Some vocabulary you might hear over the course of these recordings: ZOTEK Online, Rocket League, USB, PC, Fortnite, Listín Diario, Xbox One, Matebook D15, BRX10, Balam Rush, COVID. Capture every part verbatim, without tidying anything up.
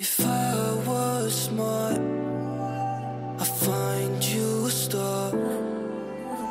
If I was smart, I find you star.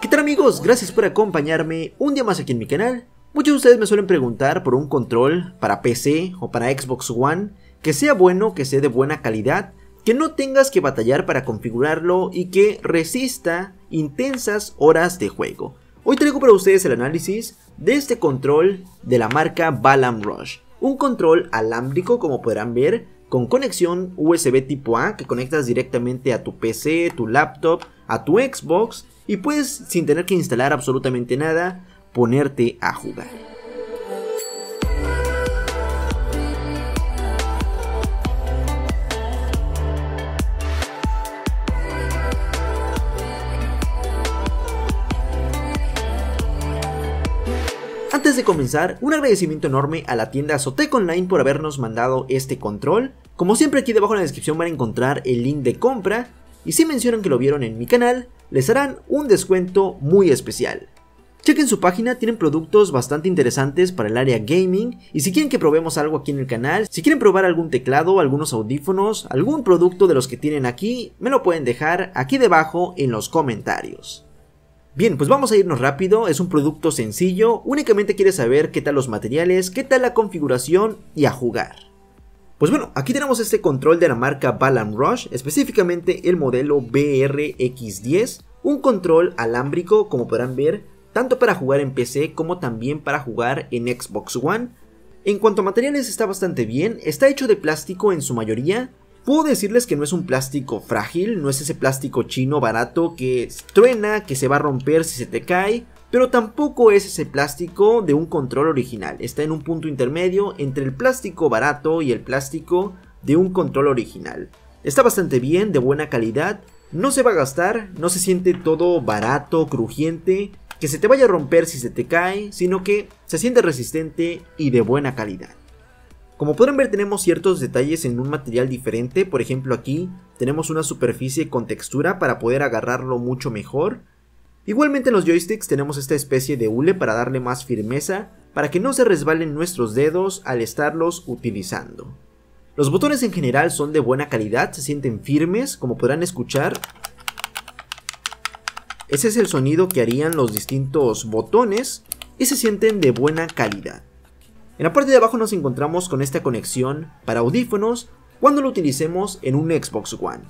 ¿Qué tal, amigos? Gracias por acompañarme un día más aquí en mi canal. Muchos de ustedes me suelen preguntar por un control para P C o para Xbox One que sea bueno, que sea de buena calidad, que no tengas que batallar para configurarlo y que resista intensas horas de juego. Hoy traigo para ustedes el análisis de este control de la marca Balam Rush. Un control alámbrico, como podrán ver, con conexión U S B tipo A que conectas directamente a tu P C, tu laptop, a tu Xbox, y puedes, sin tener que instalar absolutamente nada, ponerte a jugar. Antes de comenzar, un agradecimiento enorme a la tienda ZOTEK Online por habernos mandado este control. Como siempre, aquí debajo en la descripción van a encontrar el link de compra, y si mencionan que lo vieron en mi canal, les harán un descuento muy especial. Chequen su página, tienen productos bastante interesantes para el área gaming, y si quieren que probemos algo aquí en el canal, si quieren probar algún teclado, algunos audífonos, algún producto de los que tienen aquí, me lo pueden dejar aquí debajo en los comentarios. Bien, pues vamos a irnos rápido, es un producto sencillo, únicamente quieres saber qué tal los materiales, qué tal la configuración y a jugar. Pues bueno, aquí tenemos este control de la marca Balam Rush, específicamente el modelo B R X diez, un control alámbrico, como podrán ver, tanto para jugar en P C como también para jugar en Xbox One. En cuanto a materiales, está bastante bien, está hecho de plástico en su mayoría. Puedo decirles que no es un plástico frágil, no es ese plástico chino barato que truena, que se va a romper si se te cae, pero tampoco es ese plástico de un control original. Está en un punto intermedio entre el plástico barato y el plástico de un control original. Está bastante bien, de buena calidad, no se va a gastar, no se siente todo barato, crujiente, que se te vaya a romper si se te cae, sino que se siente resistente y de buena calidad. Como podrán ver, tenemos ciertos detalles en un material diferente. Por ejemplo, aquí tenemos una superficie con textura para poder agarrarlo mucho mejor. Igualmente, en los joysticks tenemos esta especie de hule para darle más firmeza, para que no se resbalen nuestros dedos al estarlos utilizando. Los botones en general son de buena calidad, se sienten firmes, como podrán escuchar. Ese es el sonido que harían los distintos botones y se sienten de buena calidad. En la parte de abajo nos encontramos con esta conexión para audífonos cuando lo utilicemos en un Xbox One.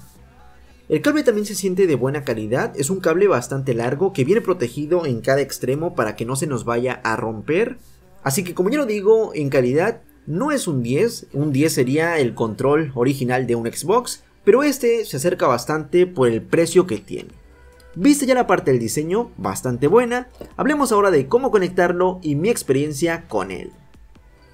El cable también se siente de buena calidad, es un cable bastante largo que viene protegido en cada extremo para que no se nos vaya a romper. Así que, como ya lo digo, en calidad no es un diez, un diez sería el control original de un Xbox, pero este se acerca bastante por el precio que tiene. Viste ya la parte del diseño, bastante buena, hablemos ahora de cómo conectarlo y mi experiencia con él.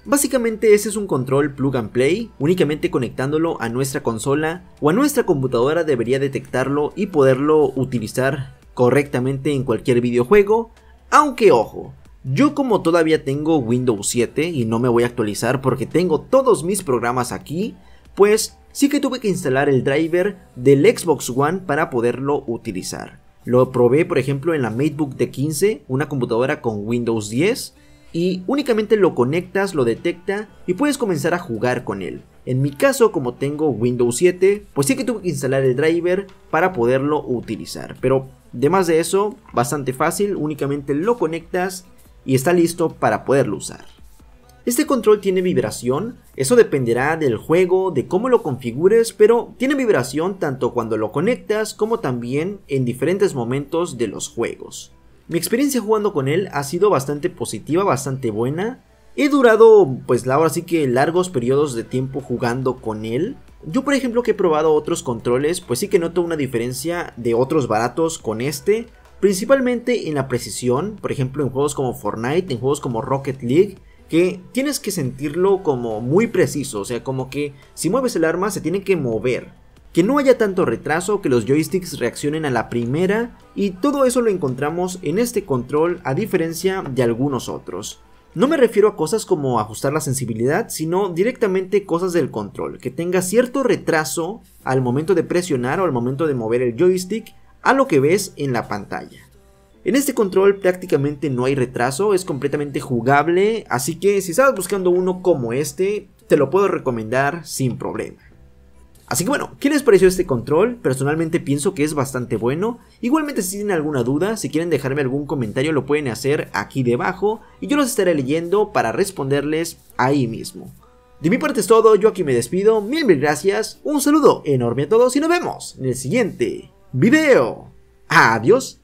Básicamente, ese es un control plug and play, únicamente conectándolo a nuestra consola o a nuestra computadora debería detectarlo y poderlo utilizar correctamente en cualquier videojuego. Aunque ojo, yo como todavía tengo Windows siete y no me voy a actualizar porque tengo todos mis programas aquí, pues sí que tuve que instalar el driver del Xbox One para poderlo utilizar. Lo probé, por ejemplo, en la Matebook D quince, una computadora con Windows diez. Y únicamente lo conectas, lo detecta y puedes comenzar a jugar con él. En mi caso, como tengo Windows siete, pues sí que tuve que instalar el driver para poderlo utilizar. Pero además de eso, bastante fácil, únicamente lo conectas y está listo para poderlo usar. Este control tiene vibración, eso dependerá del juego, de cómo lo configures, pero tiene vibración tanto cuando lo conectas como también en diferentes momentos de los juegos. Mi experiencia jugando con él ha sido bastante positiva, bastante buena. He durado, pues ahora sí que largos periodos de tiempo jugando con él. Yo, por ejemplo, que he probado otros controles, pues sí que noto una diferencia de otros baratos con este. Principalmente en la precisión, por ejemplo en juegos como Fortnite, en juegos como Rocket League, que tienes que sentirlo como muy preciso. O sea, como que si mueves el arma se tiene que mover, que no haya tanto retraso, que los joysticks reaccionen a la primera, y todo eso lo encontramos en este control a diferencia de algunos otros. No me refiero a cosas como ajustar la sensibilidad, sino directamente cosas del control, que tenga cierto retraso al momento de presionar o al momento de mover el joystick a lo que ves en la pantalla. En este control prácticamente no hay retraso, es completamente jugable, así que si estabas buscando uno como este, te lo puedo recomendar sin problema. Así que bueno, ¿qué les pareció este control? Personalmente pienso que es bastante bueno. Igualmente, si tienen alguna duda, si quieren dejarme algún comentario, lo pueden hacer aquí debajo y yo los estaré leyendo para responderles ahí mismo. De mi parte es todo, yo aquí me despido, mil mil gracias, un saludo enorme a todos y nos vemos en el siguiente video. Adiós.